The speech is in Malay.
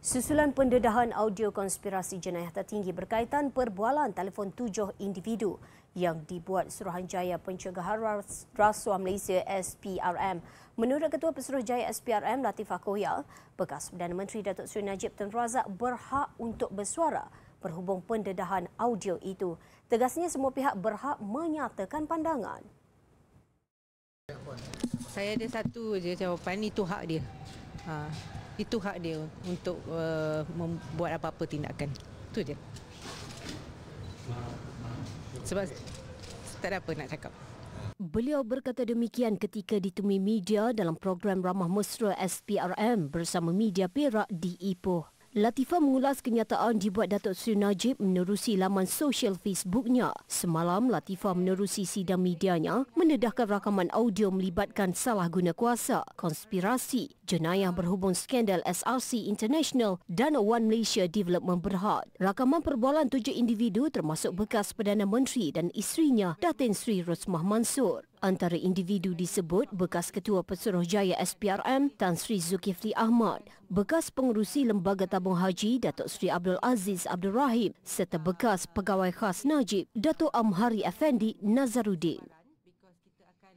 Susulan pendedahan audio konspirasi jenayah tertinggi berkaitan perbualan telefon 7 individu yang dibuat Suruhanjaya Pencegahan Rasuah Malaysia SPRM. Menurut Ketua Pesuruhjaya SPRM Latheefa Koya, bekas Perdana Menteri Datuk Seri Najib Tun Razak berhak untuk bersuara berhubung pendedahan audio itu. Tegasnya semua pihak berhak menyatakan pandangan. Saya ada satu je jawapan, itu hak dia. Itu hak dia untuk membuat apa-apa tindakan. Itu je. Sebab tak ada apa nak cakap. Beliau berkata demikian ketika ditemui media dalam program Ramah Mesra SPRM bersama media Perak di Ipoh. Latheefa mengulas kenyataan dibuat Datuk Seri Najib menerusi laman sosial Facebooknya. Semalam, Latheefa menerusi sidang medianya mendedahkan rakaman audio melibatkan salahguna kuasa, konspirasi, jenayah berhubung skandal SRC International dan One Malaysia Development Berhad. Rakaman perbualan 7 individu termasuk bekas Perdana Menteri dan isterinya, Datin Sri Rosmah Mansor. Antara individu disebut bekas Ketua Pesuruhjaya SPRM Tan Sri Zulkifli Ahmad, bekas Pengerusi Lembaga Tabung Haji Datuk Seri Abdul Aziz Abdul Rahim serta bekas Pegawai Khas Najib Datuk Amhari Effendi Nazaruddin.